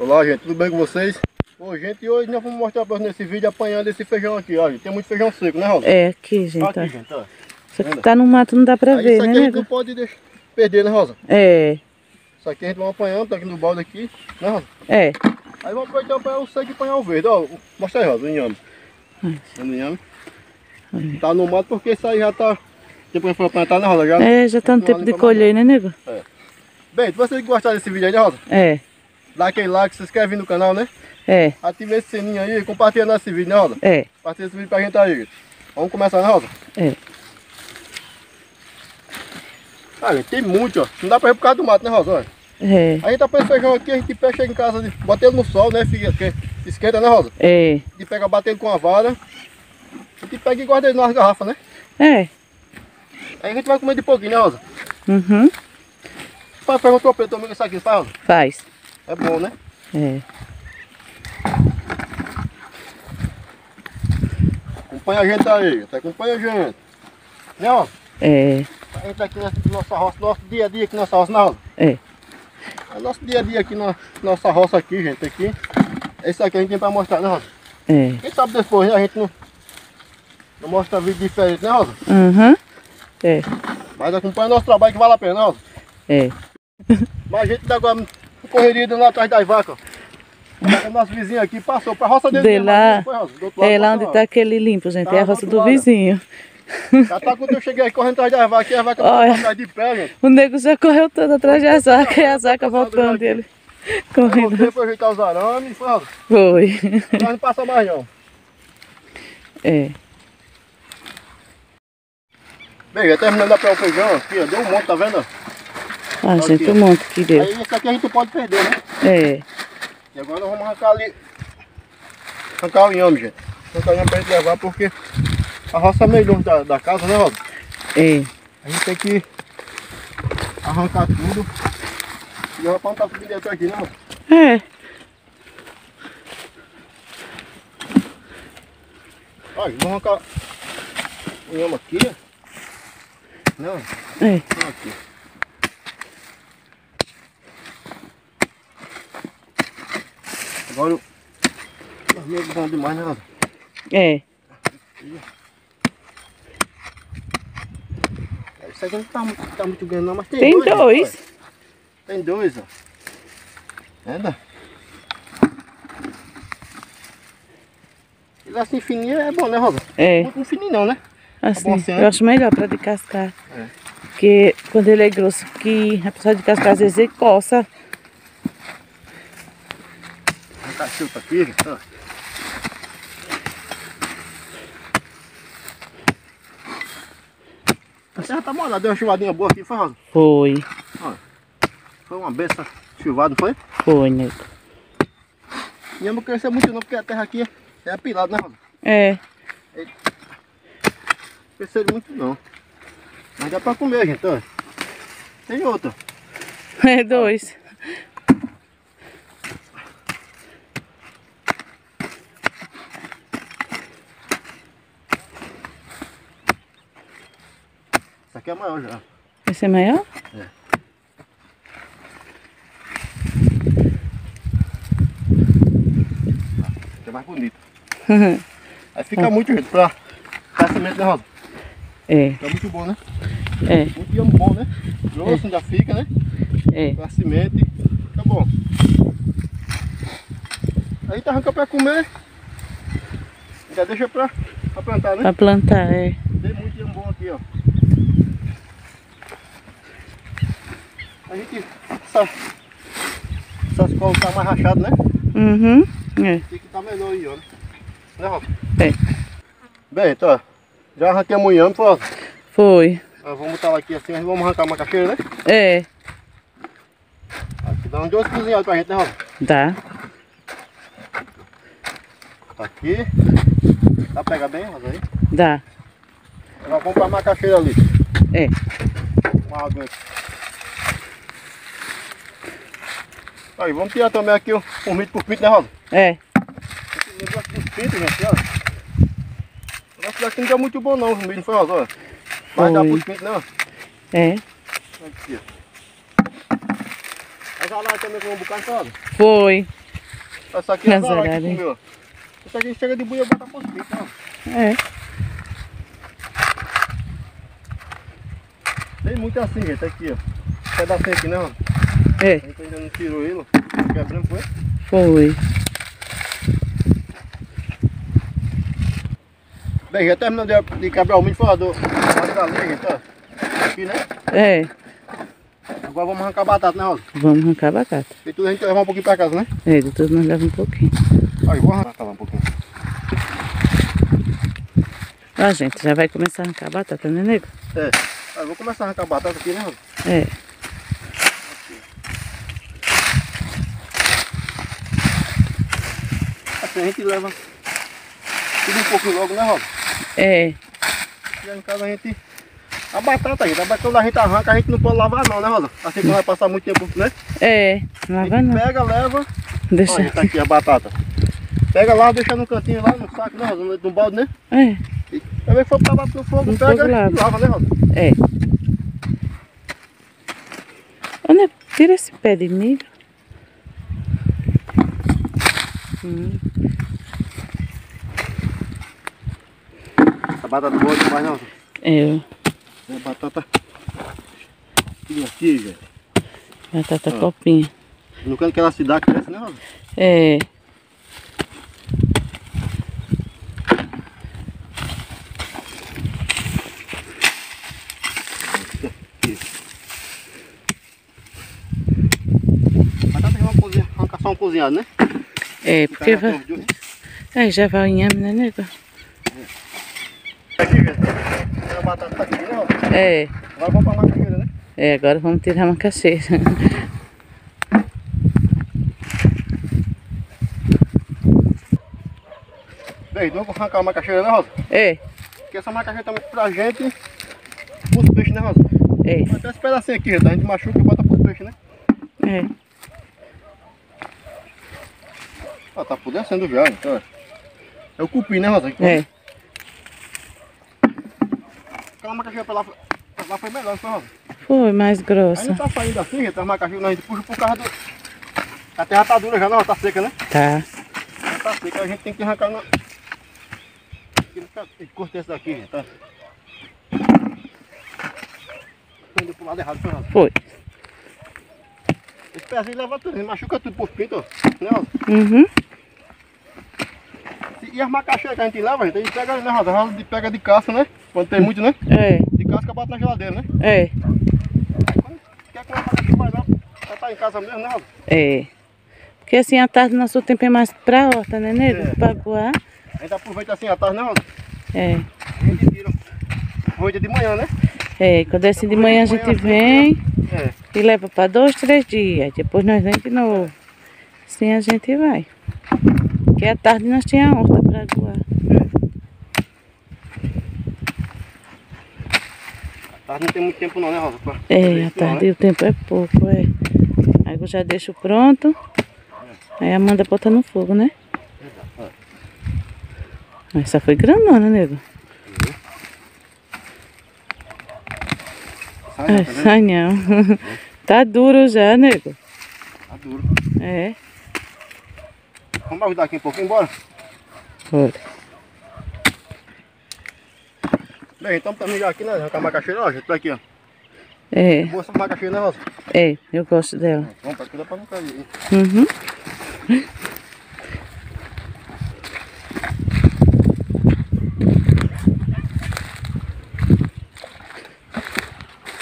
Olá, gente, tudo bem com vocês? Bom, gente, hoje nós vamos mostrar para vocês nesse vídeo apanhando esse feijão aqui, ó, gente. Tem muito feijão seco, né, Rosa? É, aqui, gente, aqui, ó. Gente, ó. Isso aqui tá no mato, não dá para ver, isso aqui, né? Isso aqui a gente não pode deixar perder, né, Rosa? É. Isso aqui a gente vai apanhando, tá aqui no balde aqui, né, Rosa? É. Aí vamos aproveitar apanhar o seco e apanhar o verde, ó. Mostra aí, Rosa, o inhame. O inhame. Tá no mato porque isso aí já tá... Depois foi plantar, né, Rosa? Já, é, já tá no tempo de colher, né, nego? É. Bem, se vocês gostaram desse vídeo aí, né, Rosa? É. Dá aquele like, se inscreve no canal, né? É. Ativa esse sininho aí e compartilha nosso vídeo, né, Rosa? É. Compartilha esse vídeo pra gente aí. Vamos começar, né, Rosa? É. Ah, gente, tem muito, ó. Não dá pra ir por causa do mato, né, Rosa? É. A gente tá pegando feijão aqui, a gente pega em casa, bota ele no sol, né, filha? Esquenta, né, Rosa? É. A gente pega batendo com a vara. A gente pega e guarda ele nas garrafas, né? É. Aí a gente vai comer de pouquinho, né, Rosa? Uhum. Vai fazer um tropeiro também com isso aqui, faz, Rosa? Faz. É bom, né? É. Acompanha a gente aí, acompanha a gente. Né, Rosa? É. A gente tá aqui na nossa roça, nosso dia a dia aqui na nossa roça, né, Rosa? É. É nosso dia a dia aqui na nossa roça aqui, gente, aqui. Esse aqui a gente tem pra mostrar, né, Rosa? É. Quem sabe depois, né, a gente não mostra vídeo diferente, né, Rosa? Uhum. É. Mas acompanha o nosso trabalho que vale a pena, Rosa. É. Mas a gente tá agora correria lá atrás das vacas. O nosso vizinho aqui passou pra roça dele. De lá, depois, Rosa, do outro lado, é lá onde tá aquele limpo, gente, tá é a roça do vizinho. Já tá quando eu cheguei aí correndo atrás das vacas, e as vacas vão atrás de pé, gente. O nego já correu todo atrás das vacas e as vacas voltando dele. Correndo. Depois foi ajeitar os arames, Rosa. Foi. Mas não passa mais não. É. Bem, já terminando a pegar o feijão aqui, ó, deu um monte, tá vendo? Ah, tá, gente, aqui, um monte que deu. Aí isso aqui a gente pode perder, né? É. E agora nós vamos arrancar ali, arrancar o inhame, gente. Arrancar o inhame pra gente levar, porque a roça é meio longe da casa, né, Rosa? É. A gente tem que arrancar tudo e levar pra não tá subindo dentro aqui, né, Rosa? É. Olha, vamos arrancar o inhame aqui, ó. Não? É. Aqui. Agora o meio bom demais, né, Rosa? É. Isso aqui não tá muito grande não, mas tem dois. Tem dois. Né, tem dois, ó. Entendeu? Ele assim fininho é bom, né, Rosa? É. Não fininho não, né? Assim, eu acho melhor para descascar, é. Porque quando ele é grosso, que a pessoa descascar às vezes ele coça. Tá chuta aqui, ó. A serra tá molhada, deu uma chuvadinha boa aqui, foi, Rosa? Foi. Ó, foi uma beça chuvada, não foi? Foi, nego. E eu não cresceu muito não, porque a terra aqui é apilada, né, Rosa? É. Crescer muito não, mas dá pra comer, gente, ó. Tem outra. É, dois. Essa aqui é maior já. Esse é maior? É. É mais bonito. Aí fica muito, gente, pra cimento, né, Rosa? É. Tá muito bom, né? É. Muito inhame bom, né? Grosso, é. Já fica, né? É. Pra cimento, fica bom. Aí tá arranca pra comer. Já deixa pra plantar, né? Pra plantar, é. Tem muito inhame bom aqui, ó. A gente... Essas colas tá mais rachadas, né? Uhum. É. Tem que tá melhor aí, ó. Né, Rosa? É. Bem, então... Já arranquemos o inhame, Rosa? Foi. Nós vamos botar ela aqui assim, nós vamos arrancar a macaxeira, né? É. Aqui dá uns 12 cozinhados pra gente, né, Rosa? Dá. Tá aqui. Dá pra pegar bem, Rosa, aí? Dá. Agora vamos pra macaxeira ali. É. Uma água aqui. Aí, vamos tirar também aqui o palmito por pinto, né, Rosa? É. Esse negócio dos pintos, gente, ó. Esse daqui não deu muito bom não, o milho, foi, Rosa? Mas dá muito quente, não? É. Aqui, ó. Mas a lá também com um bocado, Rosa? Foi. Essa aqui é a Zara que comeu. Essa aqui chega de buia e bota por dentro, ó. É. Tem muito assim, gente, aqui, ó. Pedacinho aqui, né, ó. É. A gente ainda não tirou ele, ó. Quebrando, foi? Foi. Bem, já terminando de quebrar o milho fora do galinha, gente, ó. Aqui, né? É. Agora vamos arrancar a batata, né, Rosa? Vamos arrancar a batata. E tudo a gente levar um pouquinho pra casa, né? É, de tudo nós levamos um pouquinho. Aí, vou arrancar um pouquinho. Ó, gente, já vai começar a arrancar a batata, né, nego? É. Aí, vou começar a arrancar a batata aqui, né, Rosa? É. Assim a gente leva tudo um pouquinho logo, né, Rosa? É. E aí, no caso, a gente... A batata, gente, a batata quando a gente arranca, a gente não pode lavar não, né, Rosa? Assim que não vai passar muito tempo, né? É, lava não. Pega, leva. Deixa. Olha, tá aqui a batata. Pega lá, deixa no cantinho lá, no saco, né, Rosa? No balde, né? É. E também foi pra bater no fogo, pega e lava, né, Rosa? É. Olha, tira esse pé de milho. Essa batata boa demais, né, Rosa? É. A batata aqui, velho. Batata copinha. No canto que ela se dá, cresce, né, Rosa? É. Batata já vai arrancar só um cozinhado, né? É, porque vai... É, já vai o inhame, né, nego? É. Aqui, velho. A batata tá aqui, né, Rosa? É. Agora vamos para a macaxeira, né? É, agora vamos tirar a macaxeira. Bem, não vou arrancar a macaxeira, né, Rosa? É. Porque essa macaxeira também pra gente, pros peixes, né, Rosa? É. Até esse pedacinho aqui, a gente machuca e bota pros peixes, né? É. Ó, tá apodrecendo já, então. É o cupim, né, Rosa? É. Aquela macaxeira pra lá foi melhor, foi, Rosa? Foi mais grossa. Aí não tá saindo assim, gente, as macaxeiras, a gente puxa por causa do... A terra tá dura já, não, tá seca, né? Tá. Já tá seca, a gente tem que arrancar na... Corta essa daqui, gente, tá? Prendeu pro lado errado, foi, Rosa? Foi. Esse pezinho leva tudo, machuca tudo por pinto, né, Rosa? Uhum. E as macaxeiras que a gente leva, gente, a gente pega, né, Rosa? A gente pega de caça, né? Quando tem muito, né? É. De casca bota na geladeira, né? É. Aí quando quer comer macaxeira, vai lá, já tá em casa mesmo, né, Rosa? É. Porque assim, à tarde, nosso tempo é mais pra horta, né, nego? É. Pra coar. A gente aproveita assim à tarde, né, Rosa? É. A gente tira. Hoje é de manhã, né? É, quando é assim de manhã, a gente vem e leva pra 2, 3 dias. Depois nós vem de novo. Assim a gente vai. Porque à tarde nós tínhamos a horta pra coar. A tarde não tem muito tempo não, né, Rosa? É, à tarde o tempo é pouco, é. Aí eu já deixo pronto. É. Aí a Amanda bota no fogo, né? Exato. É. Essa foi granona, nego. Sai, tá sai não. É. Tá duro já, nego. Tá duro. É. Vamos ajudar aqui um pouquinho, bora? Bora. Bem, então também já aqui, né? Arrancar a macaxeira, ó, gente, tá aqui, ó. É. Boa essa macaxeira, né, Rosa? É, eu gosto dela. Vamos pra cuidar pra não cair. Uhum.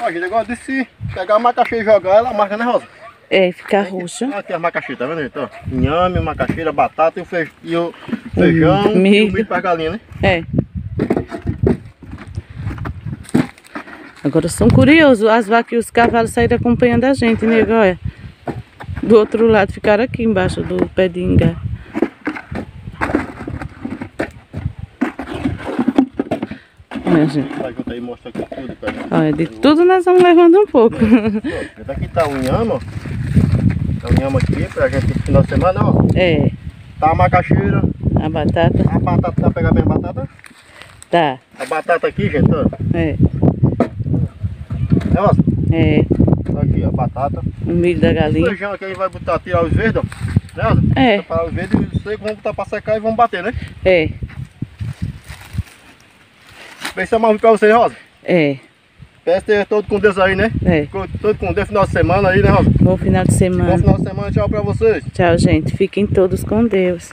Ó, gente, agora de se pegar a macaxeira e jogar, ela marca, né, Rosa? É, fica roxa. Olha aqui as macaxeiras, tá vendo, gente? Ó, inhame, macaxeira, batata e o feijão, milho. E o milho pra galinha, né? É. Agora são curiosos, as vacas e os cavalos saíram acompanhando a gente, nego, olha. Do outro lado ficaram aqui embaixo do pé de ingá. Olha, gente. Olha, de tudo nós vamos levando um pouco. Daqui tá o inhame, ó. Tá o inhame aqui pra gente no final de semana, ó. É. Tá a macaxeira. A batata. A batata, tá pegar bem a batata? Tá. A batata aqui, gente, ó. É. É. Aqui a batata. O milho da galinha. O feijão aqui a gente vai botar, tirar os verdes, ó. Né? É. Separar os verdes e os secos, vamos botar pra secar e vamos bater, né? É. Bem, isso é mais ruim pra vocês, Rosa? É. Peço ter todo com Deus aí, né? É. Todo com Deus, final de semana aí, né, Rosa? Bom final de semana. Bom final de semana, tchau pra vocês. Tchau, gente. Fiquem todos com Deus.